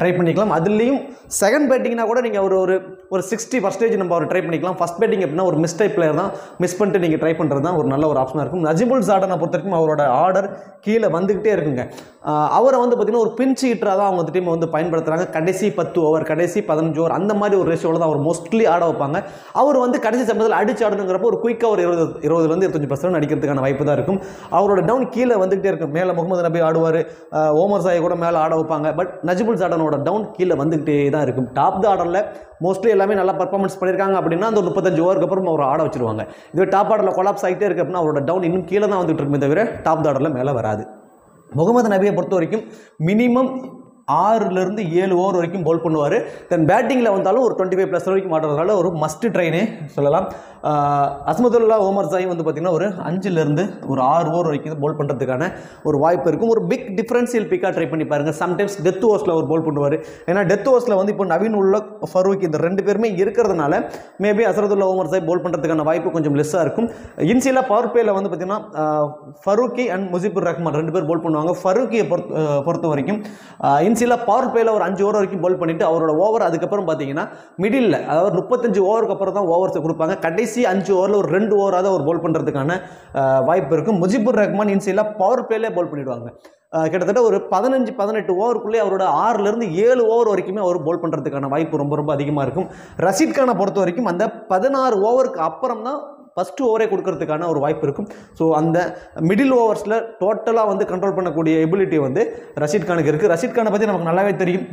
ட்ரை பண்ணிக்கலாம். அதுலேயும் செகண்ட் பேட்டிங்னா கூட நீங்கள் ஒரு ஒரு ஒரு சிக்ஸ்டி பர்சன்டேஜ் நம்ம அவர் ட்ரை பண்ணிக்கலாம். ஃபஸ்ட் பேட்டிங் அப்படின்னா ஒரு மிஸ்டேக் பிளேயர் தான் மிஸ் பண்ணிட்டு நீங்கள் ட்ரை பண்ணுறது தான் ஒரு நல்ல ஒரு ஆப்ஷனாக இருக்கும். நஜிபுல் ஜார்டனை பொறுத்த வரைக்கும் அவரோட ஆர்டர் கீழே வந்துக்கிட்டே இருக்குங்க. அவரை வந்து பார்த்திங்கன்னா ஒரு பின்ச் ஹிட்டராக தான் அவங்க அந்த டீமை வந்து பயன்படுத்துகிறாங்க. கடைசி பத்து ஓவர் கடைசி பதினஞ்சு ஓவர் அந்த மாதிரி ஒரு ரேஷியோவில் தான் அவர் மோஸ்ட்லி ஆட வைப்பாங்க. அவர் வந்து கடைசி சமயத்தில் அடிச்சு ஆடணுங்கிறப்போ ஒரு குயிக்காக ஒரு இருபது இருபதுலேருந்து இருபத்தஞ்சு பர்சன்ட் அடிக்கிறதுக்கான வாய்ப்பு தான் இருக்கும். அவரோட டவுன் கீழே வந்துகிட்டே இருக்கும். மேலே முகமது நபி ஆடுவார், ஓமர் சாய் கூட மேலே ஆட வைப்பாங்க. பட் நஜிபுல் ஜார்டனோட டவுன் கீழே வந்துகிட்டே தான் இருக்கும். டாப் தி ஆர்டர்ல மோஸ்ட்லி எல்லாமே நல்லா பெர்ஃபார்மன்ஸ் பண்ணிருக்காங்க அப்படின்னா அந்த முப்பத்தஞ்சு ஓவருக்கு அப்புறம் அவர் ஆட வச்சிருவாங்க. இது டாப் ஆர்டர்ல கொலாப்ஸ் ஆகிட்டே இருக்கு அப்படின்னா அவரோட டவுன் இன்னும் கீழே தான் வந்துட்டு இருக்குமே தவிர டாப் தி ஆர்டர்ல மேலே வராது. முகமது நபியை பொறுத்த வரைக்கும் மினிமம் ஆறுலேருந்து ஏழு ஓவர் வரைக்கும் போல் பண்ணுவார். தென் பேட்டிங்கில் வந்தாலும் ஒரு டுவெண்ட்டி ஃபைவ் ப்ளஸ் வரைக்கும் ஆடுறதுனால ஒரு மஸ்ட் ட்ரைனே சொல்லலாம். அஸ்மதுல்லா ஓமர் ஜாய் வந்து பார்த்திங்கன்னா ஒரு அஞ்சுலேருந்து ஒரு ஆறு ஓவர் வரைக்கும் போல் பண்ணுறதுக்கான ஒரு வாய்ப்பு இருக்கும். ஒரு பிக் டிஃப்ரென்ஷியல் பிக்காக ட்ரை பண்ணி பாருங்கள். சம்டைம்ஸ் டெத் ஓவர்ஸில் ஒரு போல் பண்ணுவார். ஏன்னா டெத் ஓவர்ஸில் வந்து இப்போ நவீன் உள்ள ஃபரூக் இந்த ரெண்டு பேருமே இருக்கிறதுனால maybe Azmatullah Omarzai bowl பண்ணுறதுக்கான வாய்ப்பு கொஞ்சம் லெஸ்ஸாக இருக்கும். இன்சியலாக பவர் பிளேயில் வந்து பார்த்திங்கன்னா ஃபரூக்கி அண்ட் முஜீபுர் ரஹ்மான் ரெண்டு பேர் போல் பண்ணுவாங்க. ஃபரூக்கியை பொறுத்த பொறுத்த வரைக்கும் சில பவர் பிளேயில் ஒரு அஞ்சு ஓவர் வரைக்கும் போல் பண்ணிவிட்டு அவரோட ஓவர் அதுக்கப்புறம் பார்த்தீங்கன்னா மிடில் அதாவது முப்பத்தஞ்சு ஓவருக்கு அப்புறம் தான் ஓவர்ஸை கொடுப்பாங்க. கடைசி அஞ்சு ஓவரில் ஒரு ரெண்டு ஓவராக ஒரு போல் பண்ணுறதுக்கான வாய்ப்பு இருக்கும். முஜீபுர் ரஹ்மான் இன்சியலாக பவர் பிளேலே போல் பண்ணிவிடுவாங்க. கிட்டத்தட்ட ஒரு பதினஞ்சு பதினெட்டு ஓவருக்குள்ளே அவரோட ஆறுலேருந்து ஏழு ஓவர் வரைக்குமே அவர் போல் பண்ணுறதுக்கான வாய்ப்பு ரொம்ப ரொம்ப அதிகமாக இருக்கும். ரஷீத் கானை பொறுத்த வரைக்கும் அந்த பதினாறு ஓவருக்கு அப்புறம் தான் ஃபஸ்ட்டு ஓவரே கொடுக்கறதுக்கான ஒரு வாய்ப்பு இருக்கும். ஸோ அந்த மிடில் ஓவர்ஸில் டோட்டலாக வந்து கண்ட்ரோல் பண்ணக்கூடிய எபிலிட்டி வந்து ரஷீத் கானுக்கு இருக்குது. ரஷீத் கானை பற்றி நமக்கு நல்லாவே தெரியும்.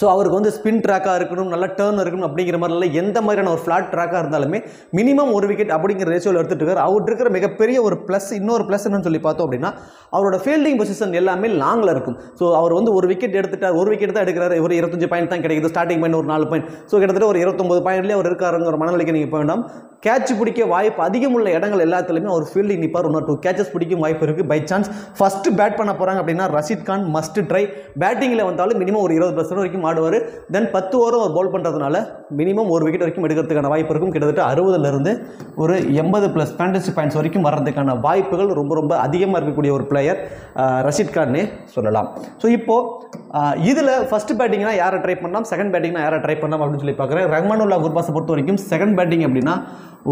ஸோ அவருக்கு வந்து ஸ்பின் ட்ராக்காக இருக்கணும், நல்ல டேர்ன் இருக்கணும் அப்படிங்கிற மாதிரிலாம் எந்த மாதிரியான ஒரு ஃப்ளாட் ட்ராக்காக இருந்தாலுமே மினிமம் ஒரு விக்கெட் அப்படிங்கிற ரேஷியோவில் எடுத்துகிட்டு இருக்கார். அவர் இருக்கிற மிகப்பெரிய ஒரு ப்ளஸ் இன்னொரு ப்ளஸ் என்னன்னு சொல்லி பார்த்தோம் அப்படின்னா அவரோட ஃபீல்டிங் பொசிஷன் எல்லாமே லாங்கில் இருக்கும். ஸோ அவர் வந்து ஒரு விக்கெட் எடுத்துட்டார், ஒரு விக்கெட் தான் எடுக்கிறார், இவர் இருபத்தஞ்சு பாயிண்ட் தான் கிடைக்குது, ஸ்டார்டிங் பாயிண்ட் ஒரு நாலு பாயிண்ட். ஸோ கிட்டத்தட்ட ஒரு இருபத்தொம்பது பாயிண்ட்லேயே அவர் இருக்காருங்கிற மனநிலைக்கு நீங்கள் போய் வேண்டாம். கேட்ச் பிடிக்க வாய்ப்பு அதிகம் உள்ள இடங்கள் எல்லாத்துலையுமே அவர் ஃபீல்டிங் நிற்பார். ஒன் ஆர் டூ கேச்சஸ் பிடிக்கும் வாய்ப்பு இருக்குது. பை சான்ஸ் ஃபஸ்ட்டு பேட் பண்ண போகிறாங்க அப்படின்னா ரஷீத் கான் மஸ்ட் ட்ரை. பேட்டிங்கில் வந்தாலும் மினிமம் ஒரு இருபது பர்சன்ட் வரைக்கும் ஆடுவார். தென் பத்து ஓவரும் அவர் போல் பண்ணுறதுனால மினிமம் ஒரு விக்கெட் வரைக்கும் எடுக்கிறதுக்கான வாய்ப்பு இருக்கும். கிட்டத்தட்ட அறுபதுலேருந்து ஒரு எண்பது ப்ளஸ் ஃபேண்டசி பாயிண்ட்ஸ் வரைக்கும் வர்றதுக்கான வாய்ப்புகள் ரொம்ப ரொம்ப அதிகமாக இருக்கக்கூடிய ஒரு பிளேயர் ரஷீத் கான்னே சொல்லலாம். ஸோ இப்போது இதில் ஃபஸ்ட் பேட்டிங்னா யாரை ட்ரை பண்ணலாம், செகண்ட் பேட்டிங்னா யாரை ட்ரை பண்ணலாம் அப்படின்னு சொல்லி பார்க்குறேன். ரஹ்மானுல்லா குர்பாஸை பொறுத்த வரைக்கும் செகண்ட் பேட்டிங் அப்படின்னா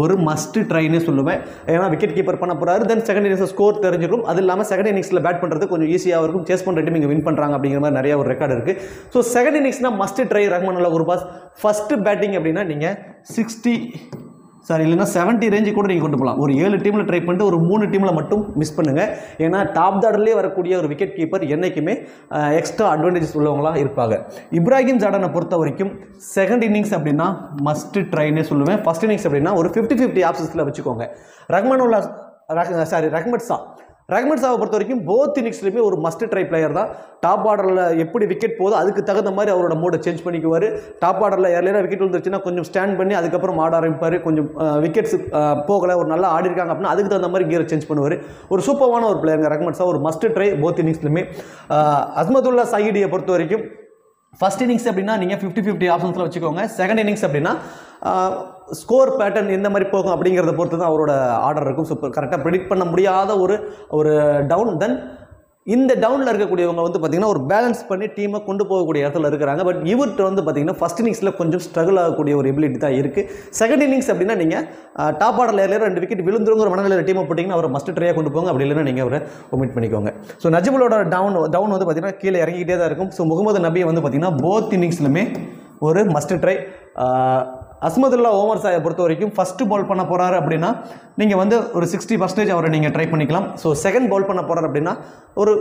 ஒரு மஸ்ட் ட்ரைனே சொல்லுவேன். ஏன்னா விக்கெட் கீப்பர் பண்ண போகிறாரு. தென் செகண்ட் இன்னிங்ஸில் ஸ்கோர் தெரிஞ்சிடும். அது இல்லாமல் செகண்ட் இன்னிங்ஸில் பேட் பண்ணுறது கொஞ்சம் ஈஸியாக இருக்கும். சேஸ் பண்ணுற டீம் இங்கே வின் பண்ணுறாங்க அப்படிங்கிற மாதிரி நிறைய ஒரு ரெக்கார்டு இருக்குது. ஸோ செகண்ட் இன்னிங்ஸ்னால் must try Rahmanullah Gurbaz. First batting அப்படின்னா நீங்கள் சிக்ஸ்டி சாரி இல்லைன்னா செவன்ட்டி ரேஞ்சு கூட நீங்கள் கொண்டு போகலாம். ஒரு ஏழு டீமில் ட்ரை பண்ணிட்டு ஒரு மூணு டீமில் மட்டும் மிஸ் பண்ணுங்கள். ஏன்னா டாப் ஆர்டர்லேயே வரக்கூடிய ஒரு விக்கெட் கீப்பர் என்றைக்குமே எக்ஸ்ட்ரா அட்வான்டேஜஸ் உள்ளவங்களாக இருப்பாங்க. இப்ராஹிம் ஜார்டனை பொறுத்த வரைக்கும் செகண்ட் இன்னிங்ஸ் அப்படின்னா மஸ்ட் ட்ரைனே சொல்லுவேன். ஃபஸ்ட் இன்னிங்ஸ் அப்படின்னா ஒரு ஃபிஃப்டி ஃபிஃப்டி ஆப்ஷன்ஸில் வச்சுக்கோங்க. ரஹ்மானுல்லா சாரி ரஹ்மத் சா ரஹ்மத் சாவை பொறுத்த வரைக்கும் போத் இன்னிங்ஸ்லையுமே ஒரு மஸ்ட் ட்ரை பிளேயர் தான். டாப் ஆர்டரில் எப்படி விக்கெட் போதோ அதுக்கு தகுந்த மாதிரி அவரோட மோடை சேஞ்ச் பண்ணிக்குவார். டாப் ஆர்டரில் யாரையா விக்கெட் வந்துருச்சுன்னா கொஞ்சம் ஸ்டாண்ட் பண்ணி அதுக்கப்புறம் ஆட ஆரம்பிப்பார். கொஞ்சம் விக்கெட்ஸ் போகலை ஒரு நல்லா ஆடி இருக்காங்க அப்படின்னா அதுக்கு தகுந்த மாதிரி கியரை சேஞ்ச் பண்ணுவார். ஒரு சூப்பரான ஒரு பிளேயருங்க ரஹ்மத் சா, ஒரு மஸ்ட் ட்ரை போத் இன்னிங்ஸ்லையுமே. அஸ்மதுல்லா சாஹிடியை பொறுத்த வரைக்கும் ஃபஸ்ட் இன்னிங்ஸ் அப்படின்னா நீங்கள் ஃபிஃப்டி ஃபிஃப்டி ஆப்ஷன்ஸில் வச்சுக்கோங்க. செகண்ட் இன்னிங்ஸ் அப்படின்னா ஸ்கோர் பேட்டர்ன் எந்த மாதிரி போகும் அப்படிங்கிறத பொறுத்து தான் அவரோட ஆர்டர் இருக்கும். சூப்பர் கரெக்டாக ப்ரெடிக்ட் பண்ண முடியாத ஒரு ஒரு down. Then In the down larga kudiyavanga vandu pathina or balance panni team ah kondu poga kudiya edathula irukkranga but ivarthu vandu pathina first innings la konjam struggle aagakudi or ability da irukku second innings appadina neenga top order la ellara two wicket vilundrunga or manalala team ah potinga avara must try ah kondu ponga appadi illana neenga avara omit panikonga so najibul oda down down vandu pathina keela irangikite da irukum so muhammad nabi vandu pathina both innings lume or must try Asadullah Omar Zai பொறுத்த வரைக்கும் first ball பண்ண போறாரு அப்படினா நீங்க வந்து ஒரு sixty percent அவரை நீங்க ட்ரை பண்ணிக்கலாம் சோ செகண்ட் ball பண்ண போறாரு அப்படினா ஒரு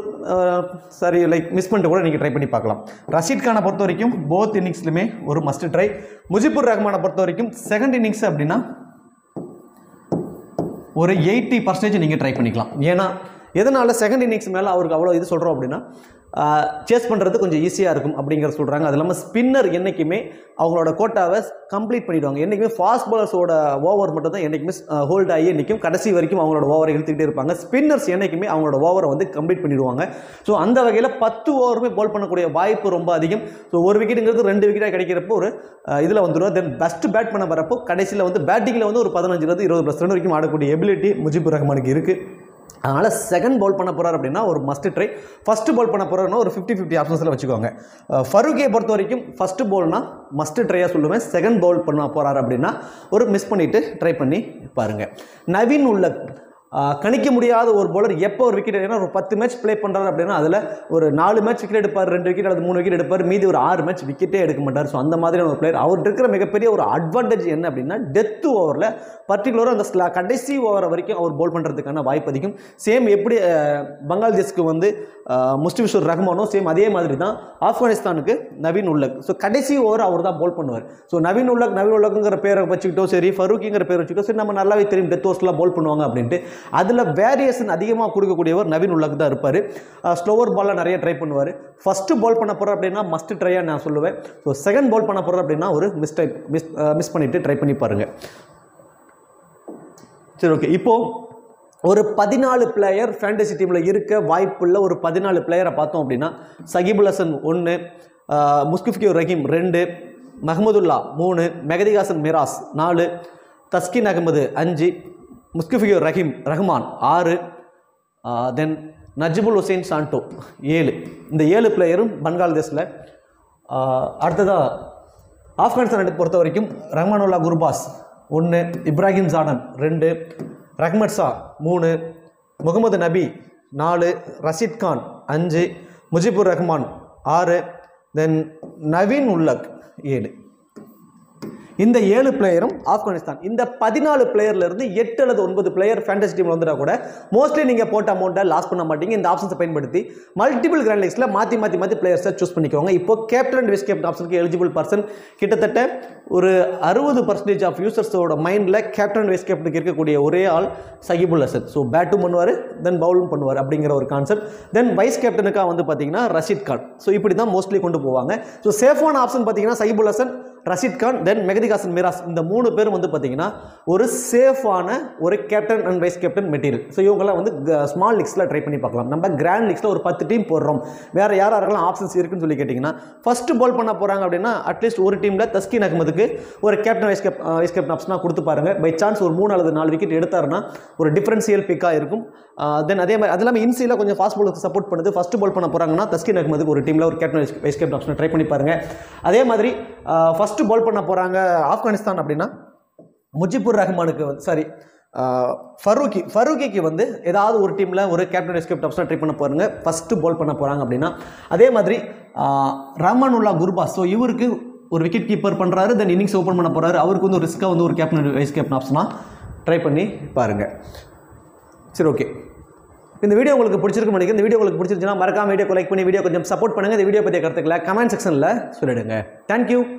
sorry like மிஸ் பண்ணிட்டு கூட நீங்க ட்ரை பண்ணி பார்க்கலாம் ரஷீத் கானை பொறுத்த வரைக்கும் both innings லுமே ஒரு must try முஜீப் உர் ரஹ்மானை பொறுத்த வரைக்கும் second innings அப்படினா ஒரு eighty percent நீங்க ட்ரை பண்ணிக்கலாம் ஏனா எதனால second innings மேல அவருக்கு அவ்வளவு இது சொல்றோம் அப்படினா chase பண்றது கொஞ்சம் ஈஸியா இருக்கும் அப்படிங்கற சொல்றாங்க அதலம ஸ்பின்னர் என்னைக்குமே அவங்களோட கோட்டாவை கம்ப்ளீட் பண்ணிடுவாங்க என்னைக்குமே ஃபாஸ்ட் bowlersோட ஓவர் மட்டும் தான் என்னைக்குமே ஹோல்ட் ஆகி நிக்கும் கடைசி வரைக்கும் அவங்களோட ஓவரை இழுத்திட்டே இருப்பாங்க ஸ்பின்னர்ஸ் என்னைக்குமே அவங்களோட ஓவரை வந்து கம்ப்ளீட் பண்ணிடுவாங்க சோ அந்த வகையில ten ஓவர்மே ball பண்ணக்கூடிய வாய்ப்பு ரொம்ப அதிகம் சோ ஒரு விக்கெட்ங்கிறது ரெண்டு விக்கெட்டா கிடைக்கிறப்ப ஒரு இதுல வந்துரும் தென் பெஸ்ட் பேட் பண்ண வரப்போ கடைசில வந்து பேட்டிங்ல வந்து ஒரு fifteen to twenty percent வரைக்கும் ஆடக்கூடிய எபிலிட்டி முஜீபுர் ரஹ்மானுக்கு இருக்கு அதனால செகண்ட் பால் பண்ண போறாரு அப்படினா ஒரு must try ஃபர்ஸ்ட் பால் பண்ண போறாருன்னா ஒரு fifty fifty ஆப்ஷன்ஸ்ல வெச்சுக்கோங்க ஃபரூக்கியை பொறுத்த வரைக்கும் ஃபர்ஸ்ட் பால்னா must try ஆ சொல்லுவேன் செகண்ட் பால் பண்ண போறாரு அப்படினா ஒரு மிஸ் பண்ணிட்டு ட்ரை பண்ணி பாருங்க நவீன் உள்ள கணிக்க முடியாத ஒரு bowler எப்ப ஒரு விக்கெட் எடுனா ஒரு ten மேட்ச் ப்ளே பண்றாரு அப்படினா அதுல ஒரு four மேட்ச் விக்கெட் எடுப்பார் two விக்கெட் அல்லது three விக்கெட் எடுப்பார் மீதி ஒரு six மேட்ச் விக்கெட்டே எடுக்க மாட்டார் சோ அந்த மாதிரியான ஒரு பிளேயர் அவருக்கு இருக்கிற மிகப்பெரிய ஒரு அட்வான்டேஜ் என்ன அப்படினா டெத் ஓவர்ல பர்టిక్యులரா அந்த கடைசி ஓவர் வரைக்கும் அவர் ball பண்றதுக்கான வாய்ப்பு அதிகம் சேம் எப்படி பங்களாதேஷ்க்கு வந்து முஸ்தஃபிசுர் ரஹ்மானோ சேம் அதே மாதிரி தான் ஆப்கானிஸ்தானுக்கு நவீன்-உல்-ஹக் சோ கடைசி ஓவர் அவர்தான் ball பண்ணுவார் சோ நவீன்-உல்-ஹக் நவீன்-உல்-ஹக்ங்கற பேரை வச்சிட்டோ சரி ஃபரூக்கிங்கற பேரை வச்சிட்டோ சரி நம்ம நல்லாவே தெரியும் டெத் ஓவர்ஸ்ல ball பண்ணுவாங்க அப்படினு அதுல வேரியேஷன் அதிகமா கொடுக்க கூடியவர் நவீன்-உல்-ஹக் தான் இருப்பாரு ஸ்லோவர் பால்ல நிறைய ட்ரை பண்ணுவார் ஃபர்ஸ்ட் பால் பண்ண போறாரு அப்படினா மஸ்ட் ட்ரை ஆ நான் சொல்லுவேன் சோ செகண்ட் பால் பண்ண போறாரு அப்படினா ஒரு மிஸ் டைப் மிஸ் பண்ணிட்டு ட்ரை பண்ணி பாருங்க சரி ஓகே இப்போ ஒரு fourteen பிளேயர் ஃபேண்டசி டீம்ல இருக்க வாய்ப்புள்ள ஒரு fourteen பிளேயரை பார்த்தோம் அப்படினா Shakib Al Hasan one முஸ்தஃபிதுர் Rahim two Mahmudullah three Mehdi Hasan Miraz four Taskin Ahmad five Mustafizur Rahim Rahman six then Najmul Hossain Shanto seven இந்த seven பிளேயரும் பங்களாதேஷ்ல அடுத்ததா ஆப்கானிஸ்தான் அணி பொறுத்த வரைக்கும் Rahmanullah Gurbaz one Ibrahim Zadran two Rahmat Shah three Mohammad Nabi four Rashid Khan five Mujibur Rahman six then நவீன்-உல்-ஹக் seven இந்த seven பிளேயரும் ஆப்கானிஸ்தான் இந்த fourteen பிளேயர்ல இருந்து eight அல்லது nine பிளேயர் ஃபேண்டசி டீம்ல வந்தா கூட मोस्टली நீங்க போட்ட அமௌண்ட லாஸ் பண்ண மாட்டீங்க இந்த ஆப்ஷன்ஸ் பயன்படுத்தி மல்டிபிள் கிராண்ட் லீக்ஸ்ல மாத்தி மாத்தி மாத்தி பிளேயர்ஸை चूஸ் பண்ணிக்கோங்க இப்போ கேப்டன் அண்ட் வைஸ் கேப்டன் ஆப்ஷனுக்கு எலிஜிபிள் पर्सन கிட்டத்தட்ட ஒரு sixty percent ஆஃப் யூசர்ஸோட மைண்ட்ல கேப்டன் அண்ட் வைஸ் கேப்டனுக்கு இருக்க கூடிய ஒரே ஆள் ஷகீப் அல் ஹசன் சோ பேட்டும் பண்ணுவாரு தென் பவுலும் பண்ணுவாரு அப்படிங்கற ஒரு கான்செப்ட் தென் வைஸ் கேப்டனுக்கா வந்து பாத்தீங்கன்னா ரஷீத் கான் சோ இப்படி தான் मोस्टली கொண்டு போவாங்க சோ சேஃபான ஆப்ஷன் பாத்தீங்கன்னா ஷகீப் அல் ஹசன் ரஷீத் கான் தென் மெஹதி ஹாசன் மிராஸ் இந்த மூணு பேரும் வந்து பாத்தீங்கன்னா ஒரு சேஃபான ஒரு captain and vice captain material so இவங்கள வந்து ஸ்மால் லீக்ஸ்ல ட்ரை பண்ணி பார்க்கலாம் நம்ம கிராண்ட் லீக்ஸ்ல ஒரு ten டீம் போடுறோம் வேற யார் யாரெல்லாம் ஆப்ஷன்ஸ் இருக்குன்னு சொல்லி கேட்டிங்கனா ஃபர்ஸ்ட் ball பண்ண போறாங்க அப்படினா அட்லீஸ்ட் ஒரு டீம்ல தஸ்கின் அஹ்மதுக்கு ஒரு captain vice cap vice captain ஆப்ஷனா கொடுத்து பாருங்க பை சான்ஸ் ஒரு three அல்லது four விக்கெட் எடுத்தாருனா ஒரு டிஃபரன்ஷியல் பிக்கா இருக்கும் தென் அதே மாதிரி அதெல்லாம் இன்சில கொஞ்சம் ஃபாஸ்ட் bowlருக்கு சப்போர்ட் பண்ணுது ஃபர்ஸ்ட் ball பண்ண போறாங்கன்னா தஸ்கின் அஹ்மதுக்கு ஒரு டீம்ல ஒரு கேப்டன் வைஸ் கேப்டன் ஆப்ஷனை ட்ரை பண்ணி பாருங்க அதே மாதிரி ஃபர்ஸ்ட் ball பண்ண போறாங்க ஆப்கானிஸ்தான் அப்படினா முஜீபுர் ரஹ்மானுக்கு சாரி ஃபரூக்கி ஃபரூக்கிக்கு வந்து ஏதாவது ஒரு டீம்ல ஒரு captain vice captain option try பண்ண போறாங்க ஃபர்ஸ்ட் ball பண்ண போறாங்க அப்படினா அதே மாதிரி ரஹ்மானுல்லா குர்பாஸ் சோ இவருக்கு ஒரு விக்கெட் கீப்பர் பண்றாரு தென் இன்னிங்ஸ் ஓபன் பண்ண போறாரு அவருக்கு வந்து ஒரு ரிஸ்கா வந்து ஒரு கேப்டன் வைஸ் கேப்டன் ஆப்ஷனா ட்ரை பண்ணி பாருங்க சரி ஓகே இந்த வீடியோ உங்களுக்கு பிடிச்சிருக்கும் நினைக்கிறேன் இந்த வீடியோ உங்களுக்கு பிடிச்சிருந்தா மறக்காம வீடியோக்கு லைக் பண்ணி வீடியோ கொஞ்சம் சப்போர்ட் பண்ணுங்க இந்த வீடியோ பத்திய கருத்துக்களை கமெண்ட் செக்ஷன்ல சொல்லிடுங்க Thank you